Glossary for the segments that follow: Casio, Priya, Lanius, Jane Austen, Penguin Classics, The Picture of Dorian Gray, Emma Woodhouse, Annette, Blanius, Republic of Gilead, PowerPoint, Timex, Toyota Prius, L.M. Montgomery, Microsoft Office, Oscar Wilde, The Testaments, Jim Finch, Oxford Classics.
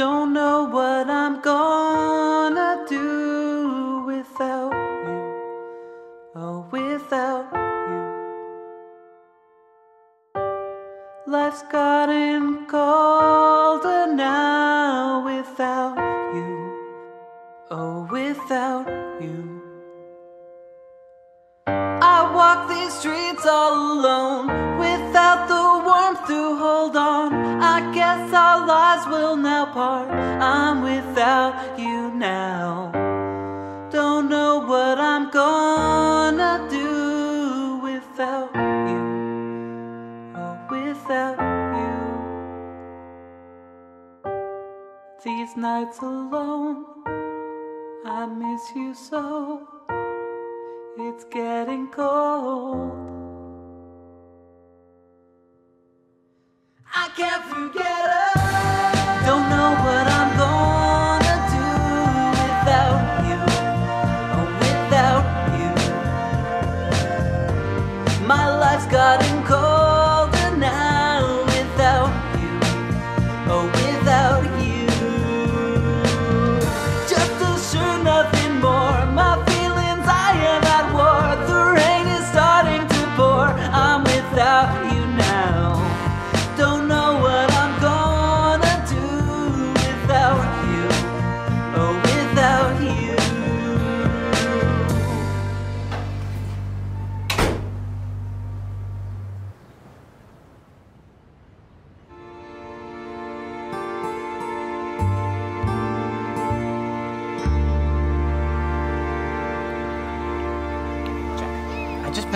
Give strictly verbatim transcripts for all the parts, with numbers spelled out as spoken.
Don't know what I'm gonna do without you, oh, without you. Life's gotten colder now without you, oh, without you. I walk these streets all alone, without the warmth to hold on. I guess our lives will now part. I'm without you now. Don't know what I'm gonna do without you, oh, without you. These nights alone, I miss you so. It's getting cold. I can't forget her. Don't know what I'm gonna do without you, oh, without you. My life's gotten colder now without you, oh, without you. Just to sure nothing more, my feelings I am at war. The rain is starting to pour. I'm without you.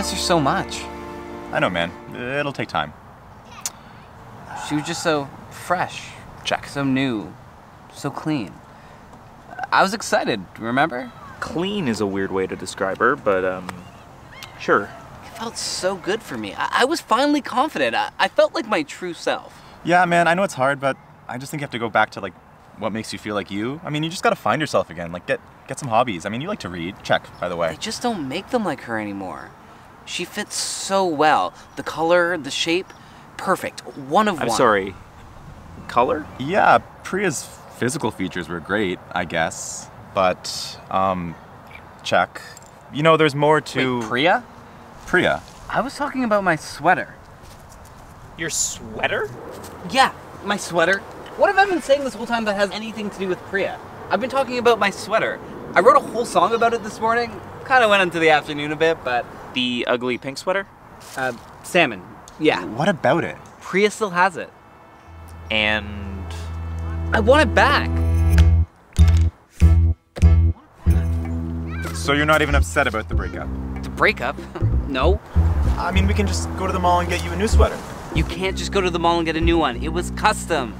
So much. I know, man. It'll take time. She was just so fresh. Check. So new. So clean. I was excited, remember? Clean is a weird way to describe her, but um, sure. It felt so good for me. I, I was finally confident. I, I felt like my true self. Yeah, man, I know it's hard, but I just think you have to go back to like what makes you feel like you. I mean, you just gotta find yourself again. Like get get some hobbies. I mean, you like to read. Check, by the way. They just don't make them like her anymore. She fits so well. The color, the shape, perfect. One of I'm one. I'm sorry, color? Yeah, Priya's physical features were great, I guess. But, um, check. You know, there's more to... Wait, Priya? Priya. I was talking about my sweater. Your sweater? Yeah, my sweater. What have I been saying this whole time that has anything to do with Priya? I've been talking about my sweater. I wrote a whole song about it this morning. Kind of went into the afternoon a bit, but... The ugly pink sweater? Uh, salmon, yeah. What about it? Priya still has it. And... I want it back! So you're not even upset about the breakup? The breakup? No. I mean, we can just go to the mall and get you a new sweater. You can't just go to the mall and get a new one. It was custom.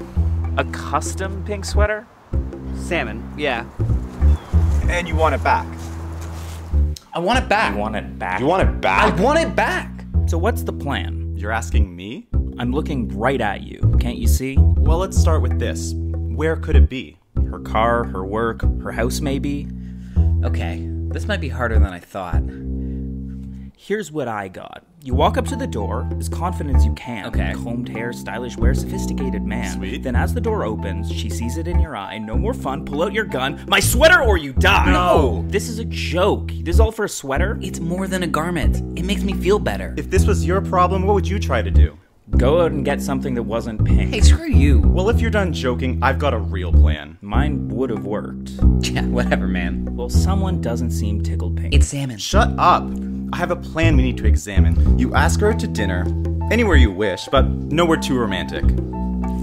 A custom pink sweater? Salmon, yeah. And you want it back? I want it back. You want it back? You want it back? I want it back! So what's the plan? You're asking me? I'm looking right at you. Can't you see? Well, let's start with this. Where could it be? Her car, her work, her house maybe? Okay, this might be harder than I thought. Here's what I got. You walk up to the door, as confident as you can. Okay. Combed hair, stylish wear, sophisticated man. Sweet. Then as the door opens, she sees it in your eye. No more fun. Pull out your gun. My sweater or you die. No. no. This is a joke. This is all for a sweater? It's more than a garment. It makes me feel better. If this was your problem, what would you try to do? Go out and get something that wasn't pink. Hey, screw you. Well, if you're done joking, I've got a real plan. Mine would have worked. Yeah, whatever, man. Well, someone doesn't seem tickled pink. It's salmon. Shut up. I have a plan we need to examine. You ask her to dinner, anywhere you wish, but nowhere too romantic.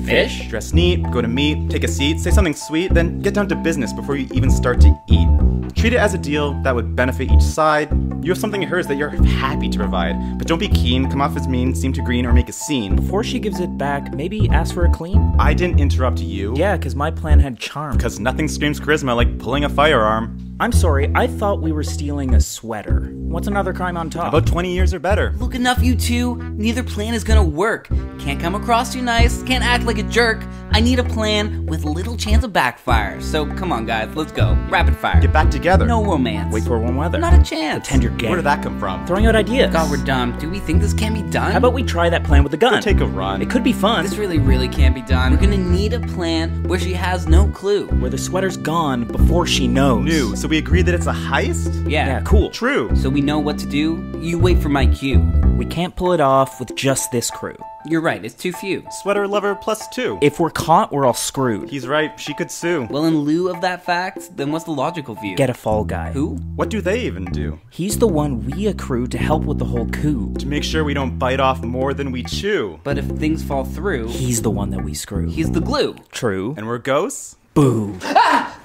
Fish? Dress neat, go to meet, take a seat, say something sweet, then get down to business before you even start to eat. Treat it as a deal that would benefit each side. You have something of hers that you're happy to provide, but don't be keen, come off as mean, seem to green, or make a scene. Before she gives it back, maybe ask for a clean? I didn't interrupt you. Yeah, because my plan had charm. Because nothing screams charisma like pulling a firearm. I'm sorry, I thought we were stealing a sweater. What's another crime on top? About twenty years or better. Look, enough you two. Neither plan is gonna work. Can't come across too nice, can't act like a jerk. I need a plan with little chance of backfire. So come on, guys, let's go. Rapid fire. Get back together. No romance. Wait for warm weather. Not a chance. Attend your game. Where did that come from? Throwing out ideas. God, we're dumb. Do we think this can be done? How about we try that plan with a gun? We'll take a run. It could be fun. This really, really can't be done. We're gonna need a plan where she has no clue. Where the sweater's gone before she knows. New. So we agree that it's a heist? Yeah. Yeah, cool. True. So we know what to do. You wait for my cue. We can't pull it off with just this crew. You're right, it's too few. Sweater lover plus two. If we're caught, we're all screwed. He's right, she could sue. Well, in lieu of that fact, then what's the logical view? Get a fall guy. Who? What do they even do? He's the one we accrue to help with the whole coup. To make sure we don't bite off more than we chew. But if things fall through... He's the one that we screw. He's the glue. True. And we're ghosts? Boo. Ah!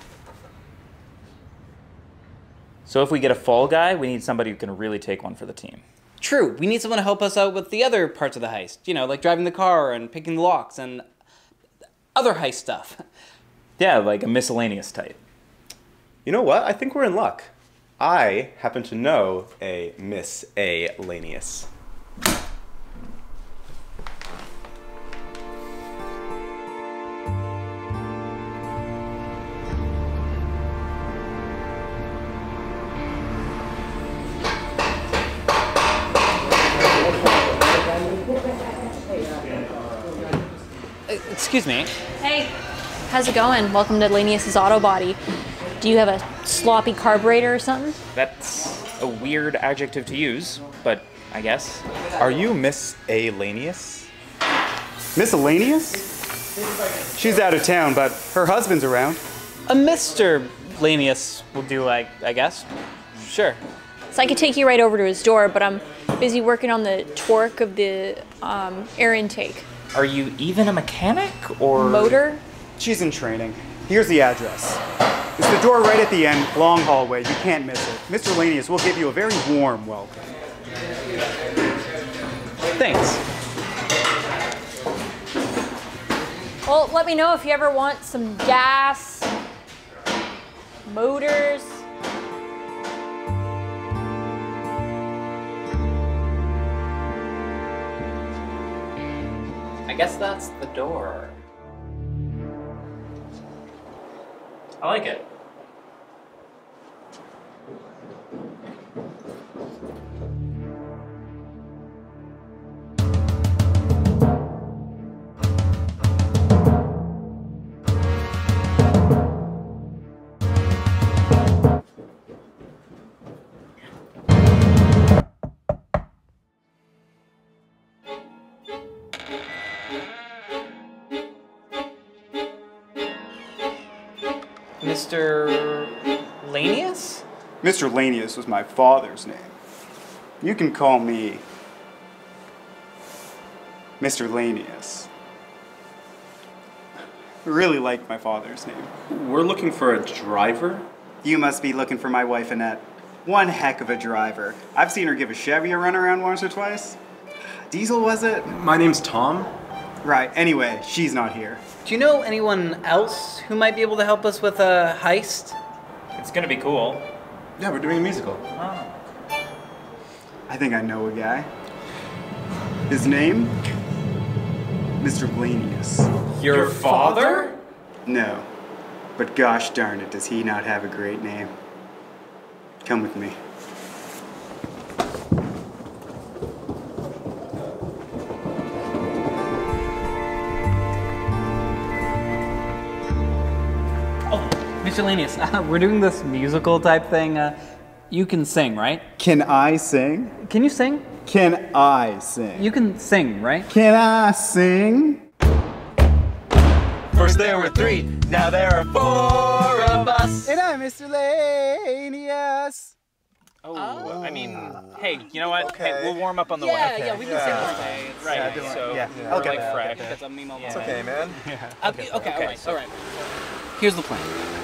So if we get a fall guy, we need somebody who can really take one for the team. True, we need someone to help us out with the other parts of the heist. You know, like driving the car and picking the locks and other heist stuff. Yeah, like a miscellaneous type. You know what? I think we're in luck. I happen to know a Miss A. Lanius. Excuse me. Hey, how's it going? Welcome to Lanius's Auto Body. Do you have a sloppy carburetor or something? That's a weird adjective to use, but I guess. Are you Miss A. Lanius? Miss Lanius? She's out of town, but her husband's around. A Mister Lanius will do, I, I guess. Sure. So I could take you right over to his door, but I'm busy working on the torque of the um, air intake. Are you even a mechanic or? Motor? She's in training. Here's the address. It's the door right at the end, long hallway. You can't miss it. Mister Lanius will give you a very warm welcome. Thanks. Well, let me know if you ever want some gas, motors. I guess that's the door. I like it. Mister Lanius? Mister Lanius was my father's name. You can call me Mister Lanius. I really like my father's name. We're looking for a driver? You must be looking for my wife, Annette. One heck of a driver. I've seen her give a Chevy a runaround once or twice. Diesel, was it? My name's Tom. Right, anyway, she's not here. Do you know anyone else who might be able to help us with a heist? It's gonna be cool. Yeah, we're doing a musical. Oh. I think I know a guy. His name? Mister Blanius. Your, Your father? father? No, but gosh darn it, does he not have a great name? Come with me. Mister Lanius, uh, we're doing this musical type thing. Uh, you can sing, right? Can I sing? Can you sing? Can I sing? You can sing, right? Can I sing? First there were three, now there are four of us. And I'm Mister Lanius. Oh, oh, I mean, hey, you know what? Okay. Hey, we'll warm up on the yeah, way. Okay. Yeah, we can yeah. sing all day. Right, yeah, so yeah. Yeah. I'll get like fresh. It's yeah. okay, man. Yeah. I'll okay, okay, all right, so. all right. Here's the plan.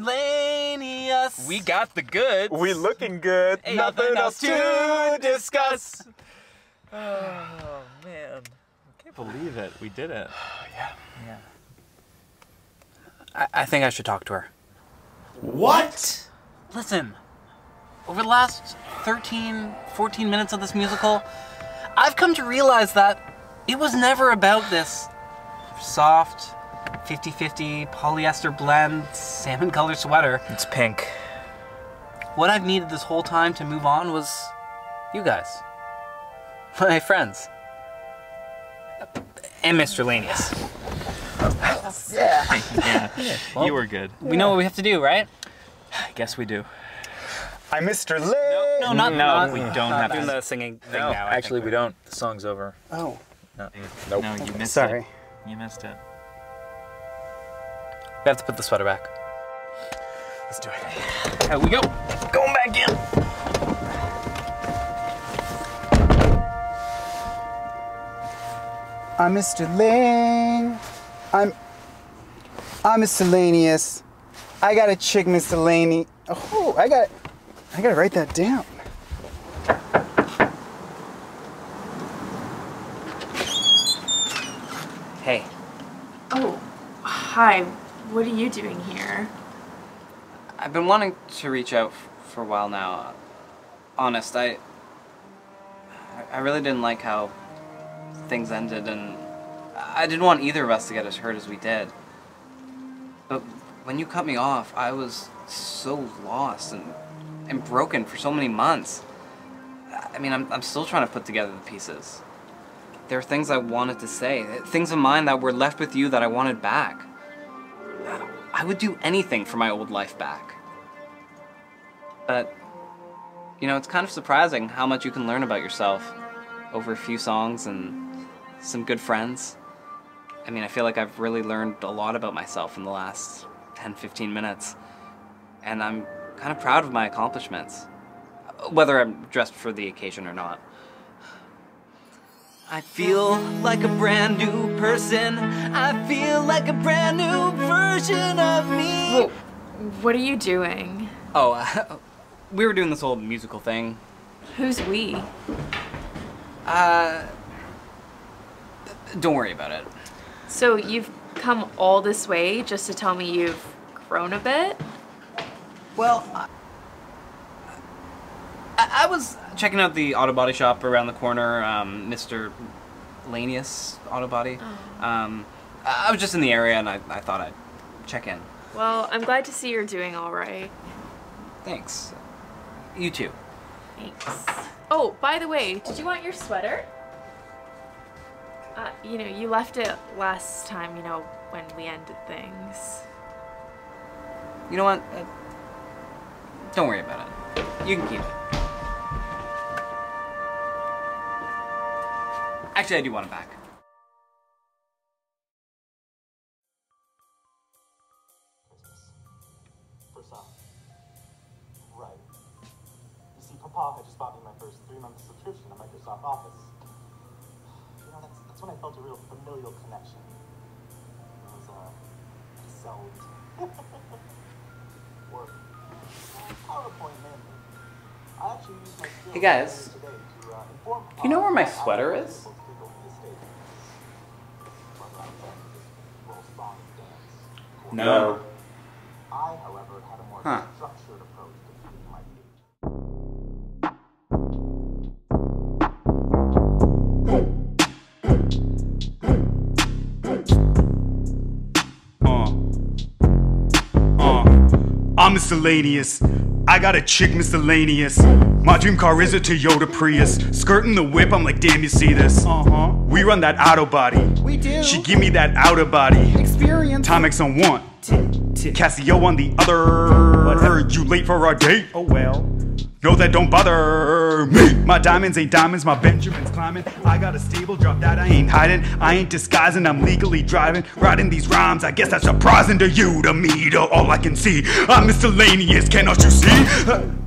Lanius. We got the goods. We looking good. Ain't nothing else to discuss. Oh man, I can't believe it. We did it. Yeah, yeah. I, I think I should talk to her. What? Listen, over the last thirteen, fourteen minutes of this musical, I've come to realize that it was never about this soft, fifty fifty polyester blend salmon colored sweater. It's pink. What I've needed this whole time to move on was you guys, my friends, and Mister Lanius. Yeah. Yeah. Yeah. Well, you were good. We yeah. know what we have to do, right? I guess we do. I'm Mister Lanius. No, no, not, no not, we don't not have to do the singing thing no. now. Actually, we don't. The song's over. Oh. No. Nope. No, you missed Sorry. it. Sorry. You missed it. We have to put the sweater back. Let's do it. Here we go. Going back in. I'm Mister Lane. I'm. I'm Mister Lanius. I got a chick, Mister Laney. Oh, I got. I gotta write that down. Hey. Oh, hi. What are you doing here? I've been wanting to reach out for a while now. Honest, I I really didn't like how things ended, and I didn't want either of us to get as hurt as we did. But when you cut me off, I was so lost and, and broken for so many months. I mean, I'm, I'm still trying to put together the pieces. There are things I wanted to say, things of mine that were left with you that I wanted back. I would do anything for my old life back. But, you know, it's kind of surprising how much you can learn about yourself over a few songs and some good friends. I mean, I feel like I've really learned a lot about myself in the last ten, fifteen minutes. And I'm kind of proud of my accomplishments, whether I'm dressed for the occasion or not. I feel like a brand new person. I feel like a brand new version of me. Whoa. What are you doing? Oh, uh, we were doing this whole musical thing. Who's we? Uh, don't worry about it. So you've come all this way just to tell me you've grown a bit? Well, I, I was checking out the auto body shop around the corner, um, Mister Lanius Auto Body. Oh. Um, I was just in the area and I, I thought I'd check in. Well, I'm glad to see you're doing all right. Thanks. You too. Thanks. Oh, by the way, did you want your sweater? Uh, you know, you left it last time, you know, when we ended things. You know what? Uh, don't worry about it. You can keep it. Actually, I do want it back. First off, right. You see, Papa had just bought me my first three-month subscription to Microsoft Office. You know, that's, that's when I felt a real familial connection. It was, uh, Excel. Or PowerPoint, mainly. I actually used my skills. Hey guys, to, uh, inform do you know where my sweater is? No. I, however, had a more huh. structured approach to keeping my feet. I'm miscellaneous. I got a chick miscellaneous. My dream car is a Toyota Prius. Skirting the whip, I'm like, damn, you see this? Uh-huh. We run that auto body. We do. She give me that outer body. Experience. Timex on one. Casio on the other. Whatever. You late for our date? Oh well. No, that don't bother me. My diamonds ain't diamonds, my Benjamin's climbing. I got a stable, drop that, I ain't hiding. I ain't disguising, I'm legally driving. Writing these rhymes, I guess that's surprising to you, to me, to all I can see. I'm miscellaneous, cannot you see?